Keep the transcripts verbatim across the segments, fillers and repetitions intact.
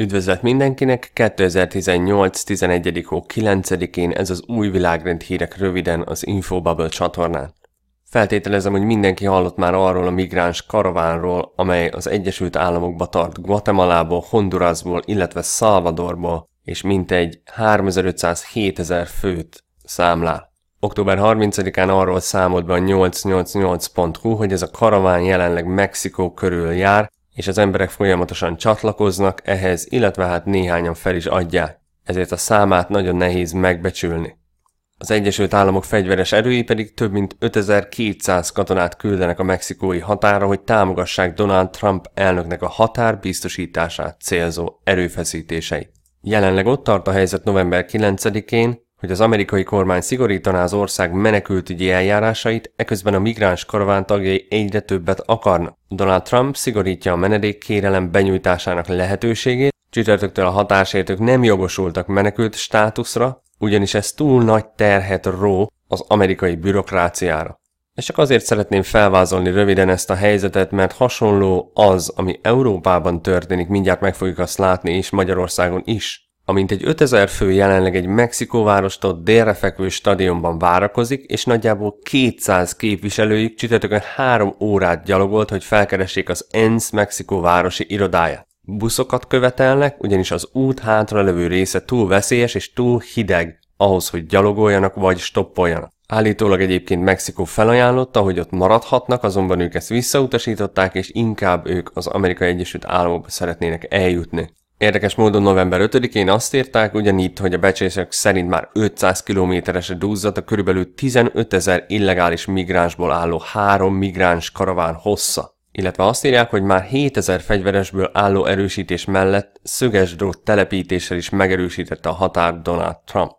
Üdvözlet mindenkinek! kétezer-tizennyolc tizenegyedik hó kilencedikén ez az új világrend hírek röviden az Infobubble csatornán. Feltételezem, hogy mindenki hallott már arról a migráns karavánról, amely az Egyesült Államokba tart Guatemalából, Hondurasból, illetve Salvadorból, és mintegy háromezer-ötszázhétezer főt számlál. október harmincadikán arról számolt be a nyolc nyolc nyolc pont hu, hogy ez a karaván jelenleg Mexikó körül jár, és az emberek folyamatosan csatlakoznak ehhez, illetve hát néhányan fel is adják, ezért a számát nagyon nehéz megbecsülni. Az Egyesült Államok fegyveres erői pedig több mint ötezer-kétszáz katonát küldenek a mexikói határa, hogy támogassák Donald Trump elnöknek a határ biztosítását célzó erőfeszítéseit. Jelenleg ott tart a helyzet november kilencedikén, hogy az amerikai kormány szigorítaná az ország menekültügyi eljárásait, eközben a migráns karaván tagjai egyre többet akarnak. Donald Trump szigorítja a menedékkérelem benyújtásának lehetőségét, csütörtöktől a határértők nem jogosultak menekült státuszra, ugyanis ez túl nagy terhet ró az amerikai bürokráciára. És csak azért szeretném felvázolni röviden ezt a helyzetet, mert hasonló az, ami Európában történik, mindjárt meg fogjuk azt látni, és Magyarországon is. Amint egy ötezer fő jelenleg egy Mexikóvárostól délre fekvő stadionban várakozik, és nagyjából kétszáz képviselőjük csütörtökön három órát gyalogolt, hogy felkeressék az ENSZ Mexikóvárosi irodáját. Buszokat követelnek, ugyanis az út hátra levő része túl veszélyes és túl hideg ahhoz, hogy gyalogoljanak vagy stoppoljanak. Állítólag egyébként Mexikó felajánlotta, hogy ott maradhatnak, azonban ők ezt visszautasították, és inkább ők az Amerikai Egyesült Államokba szeretnének eljutni. Érdekes módon november ötödikén azt írták ugyanígy, hogy a becslések szerint már ötszáz kilométeresre dúzzat a körülbelül tizenötezer illegális migránsból álló három migráns karaván hossza. Illetve azt írják, hogy már hétezer fegyveresből álló erősítés mellett szöges drót telepítéssel is megerősítette a határ Donald Trump.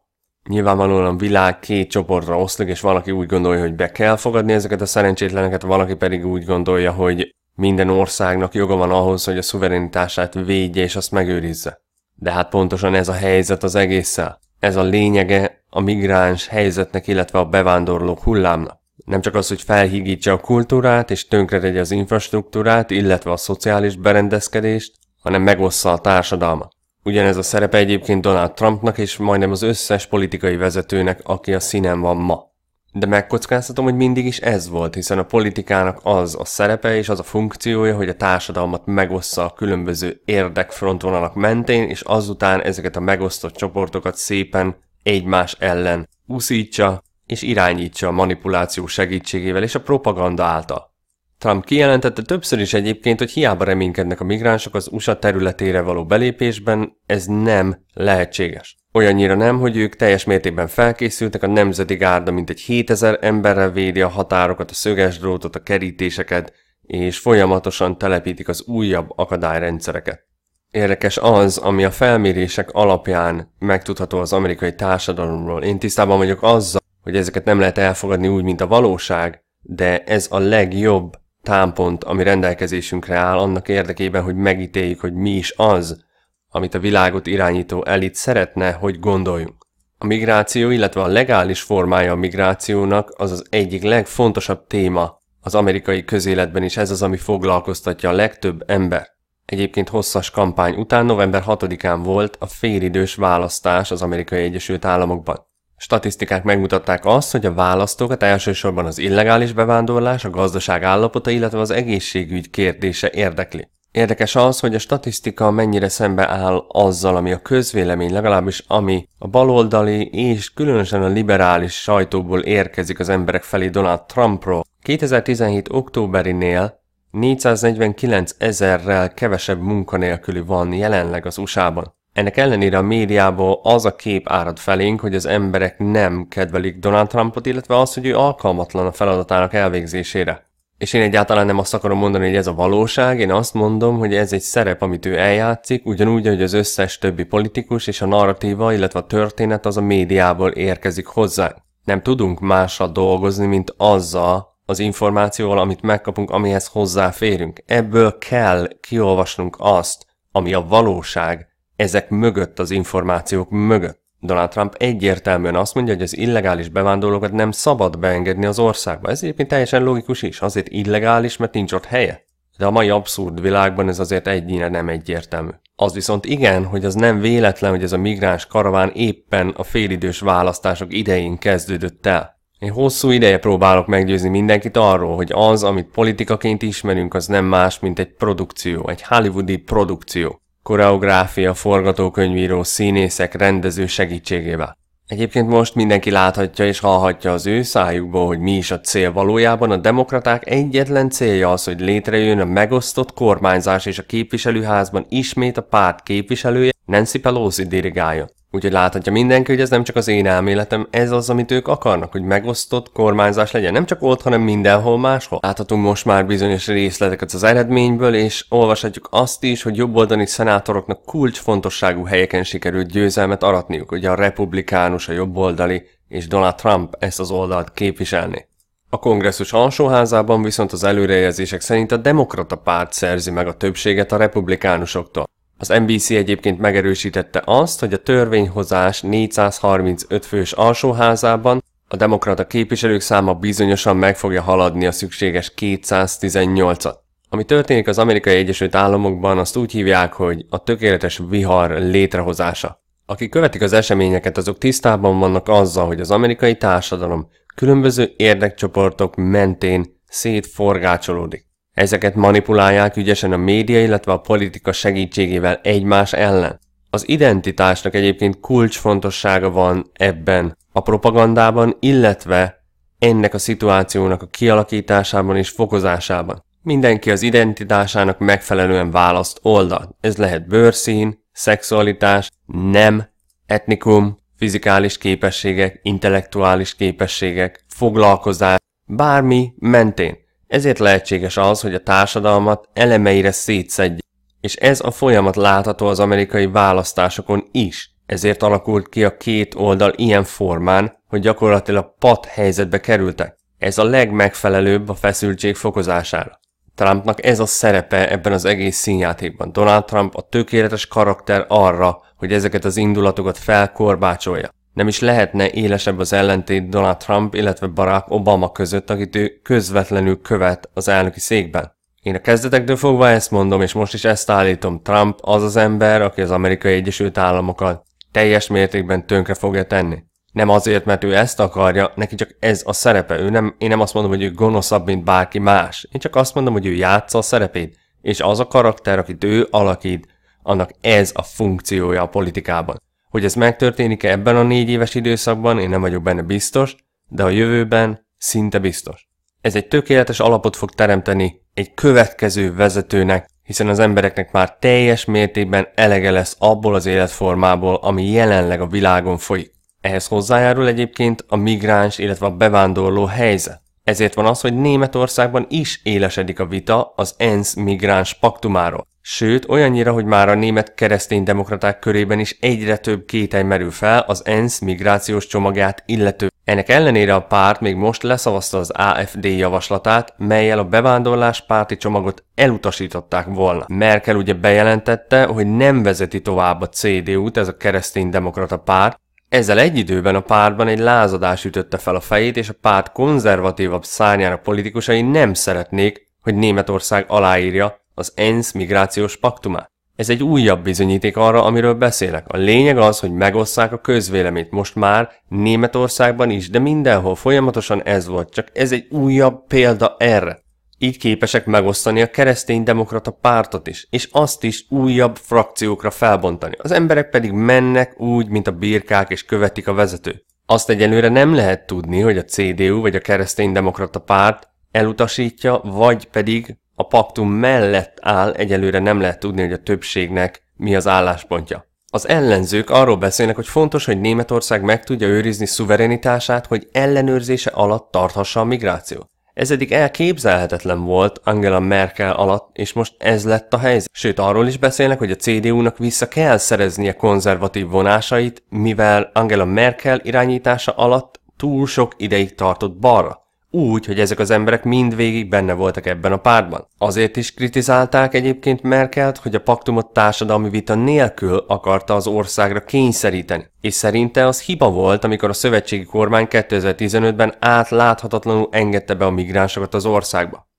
Nyilvánvalóan a világ két csoportra oszlik, és valaki úgy gondolja, hogy be kell fogadni ezeket a szerencsétleneket, valaki pedig úgy gondolja, hogy minden országnak joga van ahhoz, hogy a szuverenitását védje és azt megőrizze. De hát pontosan ez a helyzet az egésszel. Ez a lényege a migráns helyzetnek, illetve a bevándorlók hullámnak. Nem csak az, hogy felhígítsa a kultúrát és tönkretegye az infrastruktúrát, illetve a szociális berendezkedést, hanem megossza a társadalmat. Ugyanez a szerepe egyébként Donald Trumpnak és majdnem az összes politikai vezetőnek, aki a színen van ma. De megkockáztatom, hogy mindig is ez volt, hiszen a politikának az a szerepe és az a funkciója, hogy a társadalmat megossza a különböző érdekfrontvonalak mentén, és azután ezeket a megosztott csoportokat szépen egymás ellen úszítsa és irányítsa a manipuláció segítségével és a propaganda által. Trump kijelentette többször is egyébként, hogy hiába reménykednek a migránsok az u es á területére való belépésben, ez nem lehetséges. Olyannyira nem, hogy ők teljes mértékben felkészültek, a Nemzeti Gárda mintegy hétezer emberrel védi a határokat, a szöges drótot, a kerítéseket, és folyamatosan telepítik az újabb akadályrendszereket. Érdekes az, ami a felmérések alapján megtudható az amerikai társadalomról. Én tisztában vagyok azzal, hogy ezeket nem lehet elfogadni úgy, mint a valóság, de ez a legjobb támpont, ami rendelkezésünkre áll annak érdekében, hogy megítéljük, hogy mi is az, amit a világot irányító elit szeretne, hogy gondoljunk. A migráció, illetve a legális formája a migrációnak az az egyik legfontosabb téma az amerikai közéletben, és ez az, ami foglalkoztatja a legtöbb ember. Egyébként hosszas kampány után november hatodikán volt a félidős választás az Amerikai Egyesült Államokban. Statisztikák megmutatták azt, hogy a választókat elsősorban az illegális bevándorlás, a gazdaság állapota, illetve az egészségügy kérdése érdekli. Érdekes az, hogy a statisztika mennyire szembe áll azzal, ami a közvélemény, legalábbis ami a baloldali és különösen a liberális sajtóból érkezik az emberek felé Donald Trumpról. kétezer-tizenhét októberinél négyszáznegyvenkilenc ezerrel kevesebb munkanélküli van jelenleg az u es á-ban. Ennek ellenére a médiából az a kép árad felénk, hogy az emberek nem kedvelik Donald Trumpot, illetve az, hogy ő alkalmatlan a feladatának elvégzésére. És én egyáltalán nem azt akarom mondani, hogy ez a valóság, én azt mondom, hogy ez egy szerep, amit ő eljátszik, ugyanúgy, hogy az összes többi politikus és a narratíva, illetve a történet az a médiából érkezik hozzá. nem tudunk másra dolgozni, mint azzal az információval, amit megkapunk, amihez hozzáférünk. Ebből kell kiolvasnunk azt, ami a valóság ezek mögött, az információk mögött. Donald Trump egyértelműen azt mondja, hogy az illegális bevándorlókat nem szabad beengedni az országba. Ez egyébként teljesen logikus is, azért illegális, mert nincs ott helye. De a mai abszurd világban ez azért egynyire nem egyértelmű. Az viszont igen, hogy az nem véletlen, hogy ez a migráns karaván éppen a félidős választások idején kezdődött el. Én hosszú ideje próbálok meggyőzni mindenkit arról, hogy az, amit politikaként ismerünk, az nem más, mint egy produkció, egy hollywoodi produkció. Koreográfia, forgatókönyvíró, színészek, rendező segítségével. Egyébként most mindenki láthatja és hallhatja az ő szájukból, hogy mi is a cél valójában. A demokraták egyetlen célja az, hogy létrejön a megosztott kormányzás, és a képviselőházban ismét a párt képviselője, Nancy Pelosi dirigálja. Úgyhogy láthatja mindenki, hogy ez nem csak az én elméletem, ez az, amit ők akarnak, hogy megosztott kormányzás legyen, nem csak ott, hanem mindenhol máshol. Láthatunk most már bizonyos részleteket az eredményből, és olvashatjuk azt is, hogy jobboldali szenátoroknak kulcsfontosságú helyeken sikerült győzelmet aratniuk, ugye a republikánus, a jobboldali és Donald Trump ezt az oldalt képviselni. A kongresszus alsóházában viszont az előrejelzések szerint a demokrata párt szerzi meg a többséget a republikánusoktól. Az en bé cé egyébként megerősítette azt, hogy a törvényhozás négyszázharmincöt fős alsóházában a demokrata képviselők száma bizonyosan meg fogja haladni a szükséges kétszáztizennyolcat. Ami történik az Amerikai Egyesült Államokban, azt úgy hívják, hogy a tökéletes vihar létrehozása. Akik követik az eseményeket, azok tisztában vannak azzal, hogy az amerikai társadalom különböző érdekcsoportok mentén szétforgácsolódik. Ezeket manipulálják ügyesen a média, illetve a politika segítségével egymás ellen. Az identitásnak egyébként kulcsfontossága van ebben a propagandában, illetve ennek a szituációnak a kialakításában és fokozásában. Mindenki az identitásának megfelelően választ oldalt. Ez lehet bőrszín, szexualitás, nem, etnikum, fizikális képességek, intellektuális képességek, foglalkozás, bármi mentén. Ezért lehetséges az, hogy a társadalmat elemeire szétszedjük, és ez a folyamat látható az amerikai választásokon is. Ezért alakult ki a két oldal ilyen formán, hogy gyakorlatilag pat helyzetbe kerültek. Ez a legmegfelelőbb a feszültség fokozására. Trumpnak ez a szerepe ebben az egész színjátékban. Donald Trump a tökéletes karakter arra, hogy ezeket az indulatokat felkorbácsolja. Nem is lehetne élesebb az ellentét Donald Trump, illetve Barack Obama között, akit ő közvetlenül követ az elnöki székben. Én a kezdetektől fogva ezt mondom, és most is ezt állítom, Trump az az ember, aki az Amerikai Egyesült Államokat teljes mértékben tönkre fogja tenni. Nem azért, mert ő ezt akarja, neki csak ez a szerepe. Ő nem, én nem azt mondom, hogy ő gonoszabb, mint bárki más. Én csak azt mondom, hogy ő játsza a szerepét, és az a karakter, akit ő alakít, annak ez a funkciója a politikában. Hogy ez megtörténik-e ebben a négy éves időszakban, én nem vagyok benne biztos, de a jövőben szinte biztos. Ez egy tökéletes alapot fog teremteni egy következő vezetőnek, hiszen az embereknek már teljes mértékben elege lesz abból az életformából, ami jelenleg a világon folyik. Ehhez hozzájárul egyébként a migráns, illetve a bevándorló helyzet. Ezért van az, hogy Németországban is élesedik a vita az ENSZ migráns paktumáról. Sőt, olyannyira, hogy már a német kereszténydemokraták körében is egyre több kételj merül fel az ENSZ migrációs csomagját illető. Ennek ellenére a párt még most leszavazta az á ef dé javaslatát, mellyel a bevándorlás párti csomagot elutasították volna. Merkel ugye bejelentette, hogy nem vezeti tovább a cé dé út, ez a kereszténydemokrata párt. Ezzel egy időben a pártban egy lázadás ütötte fel a fejét, és a párt konzervatívabb szárnyának politikusai nem szeretnék, hogy Németország aláírja az ENSZ migrációs paktumát. Ez egy újabb bizonyíték arra, amiről beszélek. A lényeg az, hogy megosszák a közvéleményt most már Németországban is, de mindenhol folyamatosan ez volt, csak ez egy újabb példa erre. Így képesek megosztani a kereszténydemokrata pártot is, és azt is újabb frakciókra felbontani. Az emberek pedig mennek úgy, mint a birkák, és követik a vezetőt. Azt egyelőre nem lehet tudni, hogy a cé dé u vagy a kereszténydemokrata párt elutasítja, vagy pedig a paktum mellett áll, egyelőre nem lehet tudni, hogy a többségnek mi az álláspontja. Az ellenzők arról beszélnek, hogy fontos, hogy Németország meg tudja őrizni szuverenitását, hogy ellenőrzése alatt tarthassa a migrációt. Ez eddig elképzelhetetlen volt Angela Merkel alatt, és most ez lett a helyzet. Sőt, arról is beszélnek, hogy a cé dé u-nak vissza kell szereznie konzervatív vonásait, mivel Angela Merkel irányítása alatt túl sok ideig tartott balra. Úgy, hogy ezek az emberek mindvégig benne voltak ebben a pártban. Azért is kritizálták egyébként Merkelt, hogy a paktumot társadalmi vita nélkül akarta az országra kényszeríteni, és szerinte az hiba volt, amikor a szövetségi kormány kétezer-tizenötben átláthatatlanul engedte be a migránsokat az országba.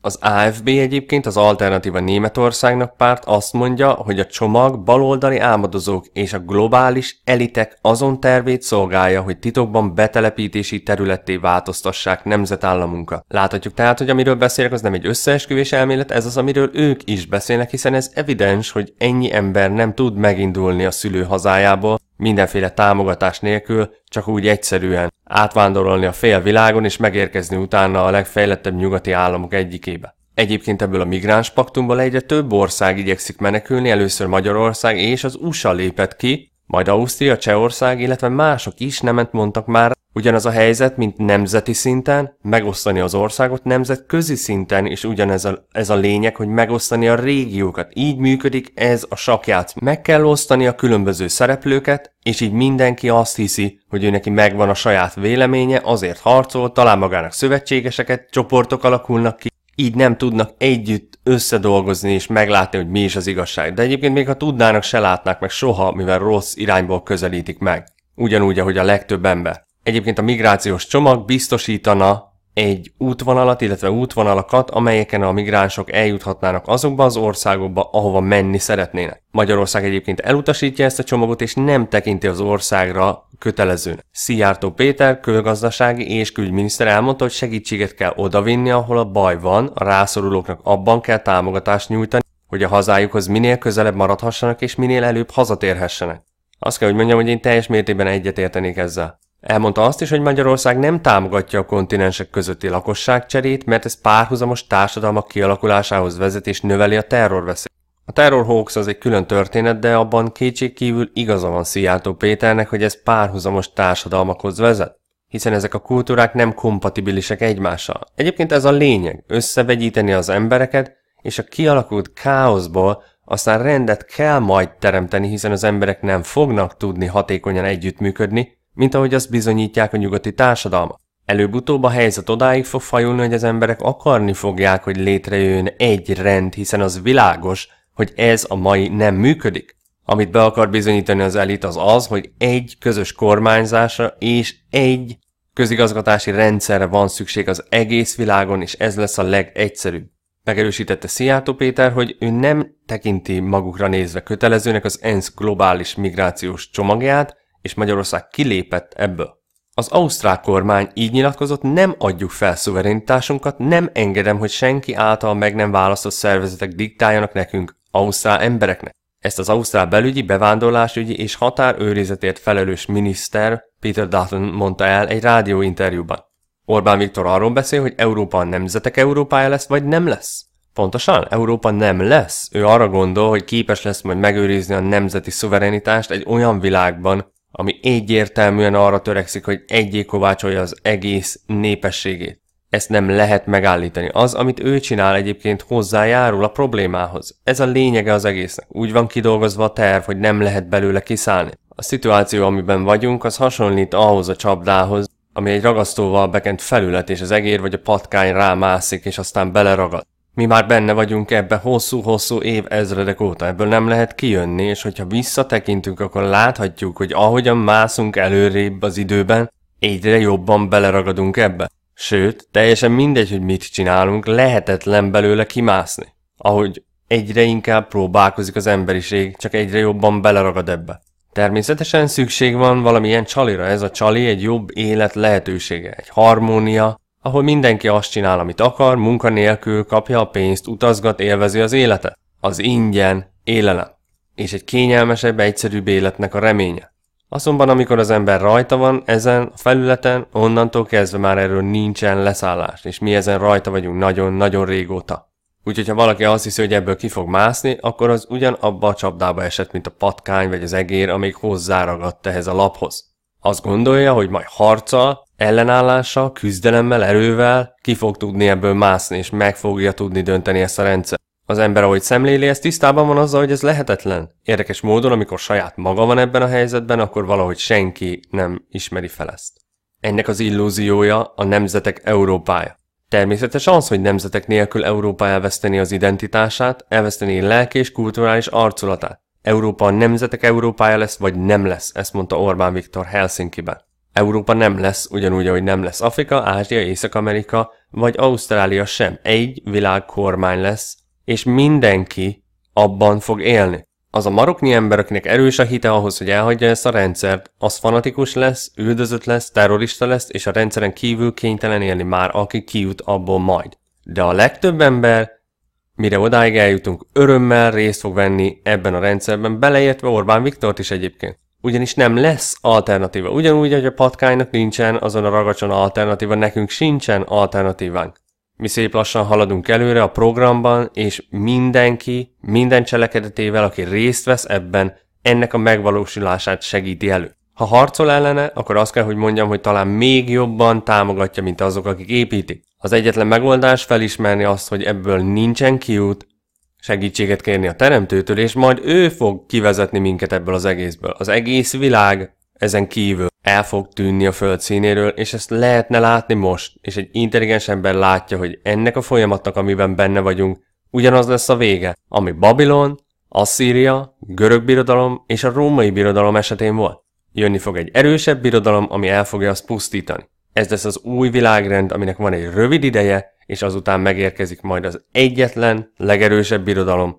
Az á ef bé egyébként, az Alternatíva Németországnak párt azt mondja, hogy a csomag baloldali álmodozók és a globális elitek azon tervét szolgálja, hogy titokban betelepítési területté változtassák nemzetállamunkat. Láthatjuk tehát, hogy amiről beszélek, az nem egy összeesküvés elmélet, ez az, amiről ők is beszélnek, hiszen ez evidens, hogy ennyi ember nem tud megindulni a szülő hazájából, mindenféle támogatás nélkül, csak úgy egyszerűen átvándorolni a fél világon és megérkezni utána a legfejlettebb nyugati államok egyikébe. Egyébként ebből a migráns paktumból egyre több ország igyekszik menekülni, először Magyarország és az u es á lépett ki, majd Ausztria, Csehország, illetve mások is nemet mondtak már. Ugyanaz a helyzet, mint nemzeti szinten, megosztani az országot nemzetközi szinten, és ugyanez a, ez a lényeg, hogy megosztani a régiókat. Így működik ez a sakkjátszma. Meg kell osztani a különböző szereplőket, és így mindenki azt hiszi, hogy ő neki megvan a saját véleménye, azért harcol, talán magának szövetségeseket, csoportok alakulnak ki, így nem tudnak együtt összedolgozni és meglátni, hogy mi is az igazság. De egyébként még ha tudnának, se látnák meg soha, mivel rossz irányból közelítik meg. Ugyanúgy, ahogy a legtöbb ember. Egyébként a migrációs csomag biztosítana egy útvonalat, illetve útvonalakat, amelyeken a migránsok eljuthatnának azokba az országokba, ahova menni szeretnének. Magyarország egyébként elutasítja ezt a csomagot, és nem tekinti az országra kötelezőnek. Szijjártó Péter, külgazdasági és külügyminiszter elmondta, hogy segítséget kell odavinni, ahol a baj van, a rászorulóknak abban kell támogatást nyújtani, hogy a hazájukhoz minél közelebb maradhassanak és minél előbb hazatérhessenek. Azt kell, hogy mondjam, hogy én teljes mértékben egyetértenék ezzel. Elmondta azt is, hogy Magyarország nem támogatja a kontinensek közötti lakosságcserét, mert ez párhuzamos társadalmak kialakulásához vezet és növeli a terrorveszélyt. A terrorhoax az egy külön történet, de abban kétségkívül igaza van Szijjártó Péternek, hogy ez párhuzamos társadalmakhoz vezet, hiszen ezek a kultúrák nem kompatibilisek egymással. Egyébként ez a lényeg, összevegyíteni az embereket, és a kialakult káoszból aztán rendet kell majd teremteni, hiszen az emberek nem fognak tudni hatékonyan együttműködni, mint ahogy azt bizonyítják a nyugati társadalmak. Előbb-utóbb a helyzet odáig fog fajulni, hogy az emberek akarni fogják, hogy létrejön egy rend, hiszen az világos, hogy ez a mai nem működik. Amit be akar bizonyítani az elit, az az, hogy egy közös kormányzásra és egy közigazgatási rendszerre van szükség az egész világon, és ez lesz a legegyszerűbb. Megerősítette Szijjártó Péter, hogy ő nem tekinti magukra nézve kötelezőnek az ENSZ globális migrációs csomagját, és Magyarország kilépett ebből. Az ausztrál kormány így nyilatkozott, nem adjuk fel szuverenitásunkat, nem engedem, hogy senki által meg nem választott szervezetek diktáljanak nekünk, ausztrál embereknek. Ezt az ausztrál belügyi, bevándorlásügyi és határőrizetért felelős miniszter Peter Dutton mondta el egy rádióinterjúban. Orbán Viktor arról beszél, hogy Európa a nemzetek Európája lesz, vagy nem lesz. Pontosan, Európa nem lesz. Ő arra gondol, hogy képes lesz majd megőrizni a nemzeti szuverenitást egy olyan világban, ami egyértelműen arra törekszik, hogy egyé kovácsolja az egész népességét. Ezt nem lehet megállítani. Az, amit ő csinál, egyébként hozzájárul a problémához. Ez a lényege az egésznek. Úgy van kidolgozva a terv, hogy nem lehet belőle kiszállni. A szituáció, amiben vagyunk, az hasonlít ahhoz a csapdához, ami egy ragasztóval bekent felület, és az egér vagy a patkány rámászik, és aztán beleragad. Mi már benne vagyunk ebbe hosszú-hosszú év ezredek óta, ebből nem lehet kijönni, és hogyha visszatekintünk, akkor láthatjuk, hogy ahogyan mászunk előrébb az időben, egyre jobban beleragadunk ebbe. Sőt, teljesen mindegy, hogy mit csinálunk, lehetetlen belőle kimászni. Ahogy egyre inkább próbálkozik az emberiség, csak egyre jobban beleragad ebbe. Természetesen szükség van valamilyen csalira, ez a csali egy jobb élet lehetősége, egy harmónia, ahol mindenki azt csinál, amit akar, munkanélkül kapja a pénzt, utazgat, élvezi az életet. Az ingyen élelem. És egy kényelmesebb, egyszerűbb életnek a reménye. Azonban amikor az ember rajta van ezen a felületen, onnantól kezdve már erről nincsen leszállás, és mi ezen rajta vagyunk nagyon-nagyon régóta. Úgyhogy ha valaki azt hiszi, hogy ebből ki fog mászni, akkor az ugyanabba a csapdába esett, mint a patkány vagy az egér, amelyik hozzáragadt ehhez a laphoz. Azt gondolja, hogy majd harccal, ellenállással, küzdelemmel, erővel ki fog tudni ebből mászni, és meg fogja tudni dönteni ezt a rendszer. Az ember, ahogy szemléli, ez tisztában van azzal, hogy ez lehetetlen. Érdekes módon, amikor saját maga van ebben a helyzetben, akkor valahogy senki nem ismeri fel ezt. Ennek az illúziója a nemzetek Európája. Természetes az, hogy nemzetek nélkül Európa elveszteni az identitását, elveszteni lelki és kulturális arculatát. Európa a nemzetek Európája lesz, vagy nem lesz, ezt mondta Orbán Viktor Helsinkiben. Európa nem lesz, ugyanúgy, ahogy nem lesz Afrika, Ázsia, Észak-Amerika, vagy Ausztrália sem. Egy világkormány lesz, és mindenki abban fog élni. Az a maroknyi ember, akinek erős a hite ahhoz, hogy elhagyja ezt a rendszert, az fanatikus lesz, üldözött lesz, terrorista lesz, és a rendszeren kívül kénytelen élni már, aki kijut abból majd. De a legtöbb ember, mire odáig eljutunk, örömmel részt fog venni ebben a rendszerben, beleértve Orbán Viktort is egyébként. Ugyanis nem lesz alternatíva. Ugyanúgy, hogy a patkánynak nincsen azon a ragacson alternatíva, nekünk sincsen alternatívánk. Mi szép lassan haladunk előre a programban, és mindenki, minden cselekedetével, aki részt vesz ebben, ennek a megvalósulását segíti elő. Ha harcol ellene, akkor azt kell, hogy mondjam, hogy talán még jobban támogatja, mint azok, akik építik. Az egyetlen megoldás felismerni azt, hogy ebből nincsen kiút, segítséget kérni a teremtőtől, és majd ő fog kivezetni minket ebből az egészből. Az egész világ ezen kívül el fog tűnni a föld színéről, és ezt lehetne látni most, és egy intelligens ember látja, hogy ennek a folyamatnak, amiben benne vagyunk, ugyanaz lesz a vége, ami Babilon, Asszíria, Görög Birodalom és a Római Birodalom esetén volt. Jönni fog egy erősebb birodalom, ami el fogja azt pusztítani. Ez lesz az új világrend, aminek van egy rövid ideje, és azután megérkezik majd az egyetlen, legerősebb birodalom,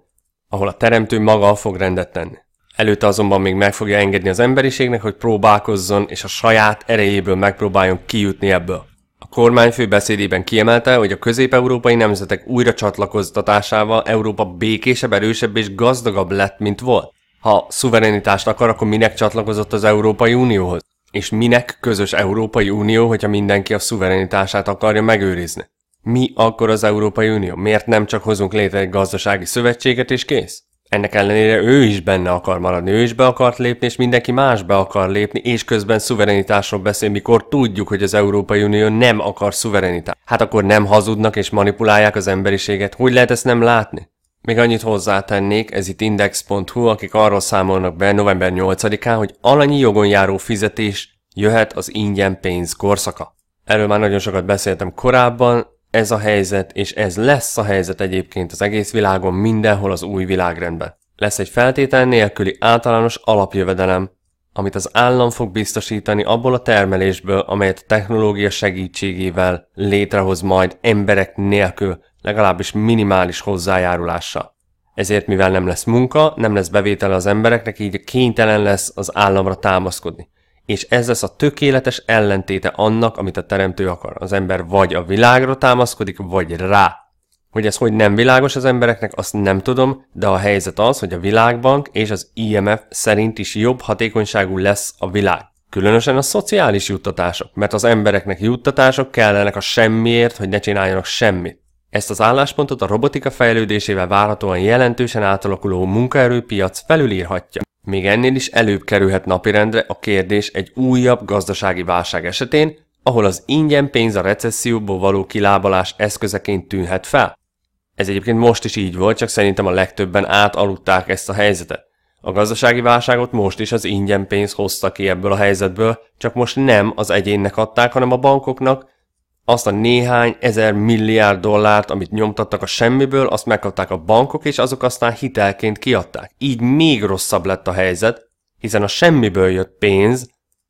ahol a teremtő maga fog rendet tenni. Előtte azonban még meg fogja engedni az emberiségnek, hogy próbálkozzon, és a saját erejéből megpróbáljon kijutni ebből. A kormányfő beszédében kiemelte, hogy a közép-európai nemzetek újra csatlakoztatásával Európa békésebb, erősebb és gazdagabb lett, mint volt. Ha szuverenitást akar, akkor minek csatlakozott az Európai Unióhoz? És minek közös Európai Unió, hogyha mindenki a szuverenitását akarja megőrizni? Mi akkor az Európai Unió? Miért nem csak hozunk létre egy gazdasági szövetséget és kész? Ennek ellenére ő is benne akar maradni, ő is be akart lépni, és mindenki más be akar lépni, és közben szuverenitásról beszél, mikor tudjuk, hogy az Európai Unió nem akar szuverenitást. Hát akkor nem hazudnak és manipulálják az emberiséget, hogy lehet ezt nem látni? Még annyit hozzátennék, ez itt index pont hu, akik arról számolnak be november nyolcadikán, hogy alanyi jogon járó fizetés jöhet az ingyen pénz korszaka. Erről már nagyon sokat beszéltem korábban, ez a helyzet, és ez lesz a helyzet egyébként az egész világon, mindenhol az új világrendben. Lesz egy feltétel nélküli általános alapjövedelem, amit az állam fog biztosítani abból a termelésből, amelyet a technológia segítségével létrehoz majd emberek nélkül, legalábbis minimális hozzájárulással. Ezért, mivel nem lesz munka, nem lesz bevétele az embereknek, így kénytelen lesz az államra támaszkodni. És ez lesz a tökéletes ellentéte annak, amit a teremtő akar. Az ember vagy a világra támaszkodik, vagy rá. Hogy ez hogy nem világos az embereknek, azt nem tudom, de a helyzet az, hogy a Világbank és az I M F szerint is jobb hatékonyságú lesz a világ. Különösen a szociális juttatások, mert az embereknek juttatások kellenek a semmiért, hogy ne csináljanak semmit. Ezt az álláspontot a robotika fejlődésével várhatóan jelentősen átalakuló munkaerőpiac felülírhatja. Még ennél is előbb kerülhet napirendre a kérdés egy újabb gazdasági válság esetén, ahol az ingyen pénz a recesszióból való kilábalás eszközeként tűnhet fel. Ez egyébként most is így volt, csak szerintem a legtöbben átaludták ezt a helyzetet. A gazdasági válságot most is az ingyen pénz hozta ki ebből a helyzetből, csak most nem az egyénnek adták, hanem a bankoknak. Azt a néhány ezer milliárd dollárt, amit nyomtattak a semmiből, azt megkapták a bankok, és azok aztán hitelként kiadták. Így még rosszabb lett a helyzet, hiszen a semmiből jött pénz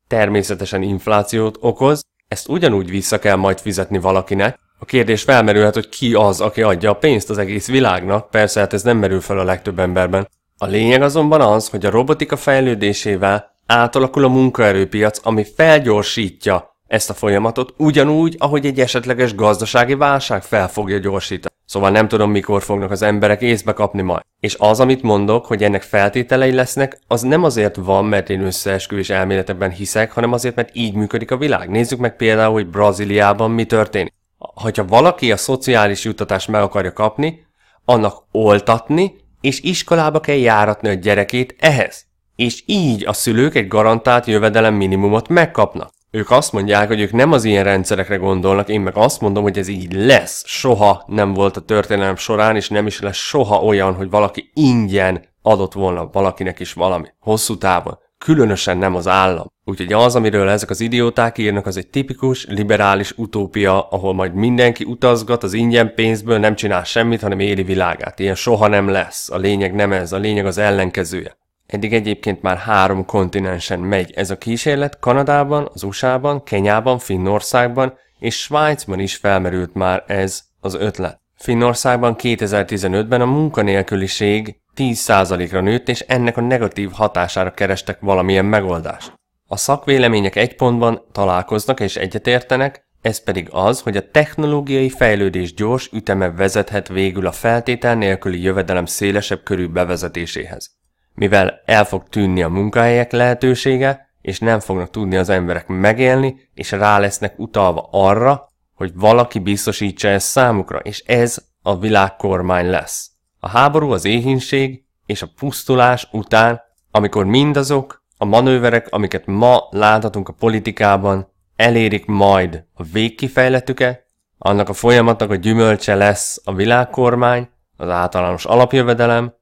természetesen inflációt okoz, ezt ugyanúgy vissza kell majd fizetni valakinek. A kérdés felmerülhet, hogy ki az, aki adja a pénzt az egész világnak, persze hát ez nem merül fel a legtöbb emberben. A lényeg azonban az, hogy a robotika fejlődésével átalakul a munkaerőpiac, ami felgyorsítja ezt a folyamatot, ugyanúgy, ahogy egy esetleges gazdasági válság fel fogja gyorsítani. Szóval nem tudom, mikor fognak az emberek észbe kapni majd. És az, amit mondok, hogy ennek feltételei lesznek, az nem azért van, mert én összeesküvés elméletekben hiszek, hanem azért, mert így működik a világ. Nézzük meg például, hogy Brazíliában mi történik. Hogyha valaki a szociális juttatást meg akarja kapni, annak oltatni, és iskolába kell járatni a gyerekét ehhez. És így a szülők egy garantált jövedelem minimumot megkapnak. Ők azt mondják, hogy ők nem az ilyen rendszerekre gondolnak, én meg azt mondom, hogy ez így lesz. Soha nem volt a történelem során, és nem is lesz soha olyan, hogy valaki ingyen adott volna valakinek is valami. Hosszú távon. Különösen nem az állam. Úgyhogy az, amiről ezek az idióták írnak, az egy tipikus, liberális utópia, ahol majd mindenki utazgat az ingyen pénzből, nem csinál semmit, hanem éli világát. Ilyen soha nem lesz. A lényeg nem ez, a lényeg az ellenkezője. Eddig egyébként már három kontinensen megy ez a kísérlet, Kanadában, az u es á-ban, Kenyában, Finnországban és Svájcban is felmerült már ez az ötlet. Finnországban kétezer-tizenötben a munkanélküliség tíz százalékra nőtt, és ennek a negatív hatására kerestek valamilyen megoldást. A szakvélemények egy pontban találkoznak és egyetértenek, ez pedig az, hogy a technológiai fejlődés gyors üteme vezethet végül a feltétel nélküli jövedelem szélesebb körű bevezetéséhez. Mivel el fog tűnni a munkahelyek lehetősége, és nem fognak tudni az emberek megélni, és rá lesznek utalva arra, hogy valaki biztosítsa ezt számukra, és ez a világkormány lesz. A háború, az éhínség és a pusztulás után, amikor mindazok, a manőverek, amiket ma láthatunk a politikában, elérik majd a végkifejletüket, annak a folyamatnak a gyümölcse lesz a világkormány, az általános alapjövedelem,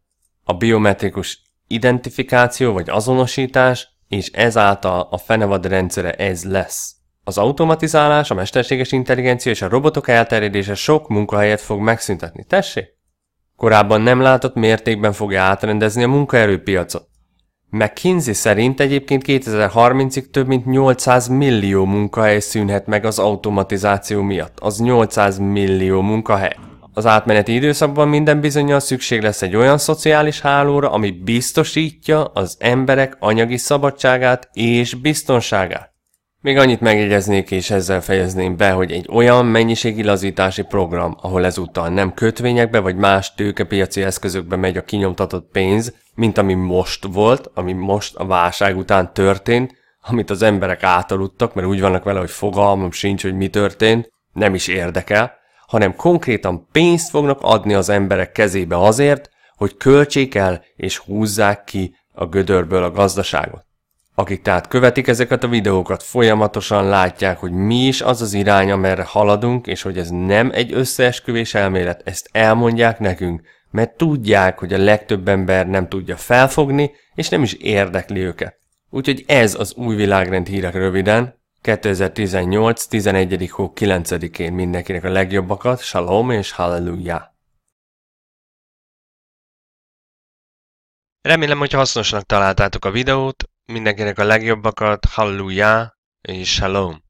a biometrikus identifikáció vagy azonosítás, és ezáltal a fenevad rendszere ez lesz. Az automatizálás, a mesterséges intelligencia és a robotok elterjedése sok munkahelyet fog megszüntetni. Tessék? Korábban nem látott mértékben fogja átrendezni a munkaerőpiacot. McKinsey szerint egyébként kétezer-harmincig több mint nyolcszáz millió munkahely szűnhet meg az automatizáció miatt. Az nyolcszáz millió munkahely. Az átmeneti időszakban minden bizonnyal szükség lesz egy olyan szociális hálóra, ami biztosítja az emberek anyagi szabadságát és biztonságát. Még annyit megjegyeznék és ezzel fejezném be, hogy egy olyan mennyiségi lazítási program, ahol ezúttal nem kötvényekbe vagy más tőkepiaci eszközökbe megy a kinyomtatott pénz, mint ami most volt, ami most a válság után történt, amit az emberek átaludtak, mert úgy vannak vele, hogy fogalmam sincs, hogy mi történt, nem is érdekel, hanem konkrétan pénzt fognak adni az emberek kezébe azért, hogy költsék el és húzzák ki a gödörből a gazdaságot. Akik tehát követik ezeket a videókat, folyamatosan látják, hogy mi is az az irány, amerre haladunk, és hogy ez nem egy összeesküvés elmélet, ezt elmondják nekünk, mert tudják, hogy a legtöbb ember nem tudja felfogni, és nem is érdekli őket. Úgyhogy ez az új világrend hírek röviden. kétezer-tizennyolc. tizenegyedik hó kilencedikén mindenkinek a legjobbakat, shalom és halleluja! Remélem, hogy hasznosnak találtátok a videót. Mindenkinek a legjobbakat, hallelujah és shalom!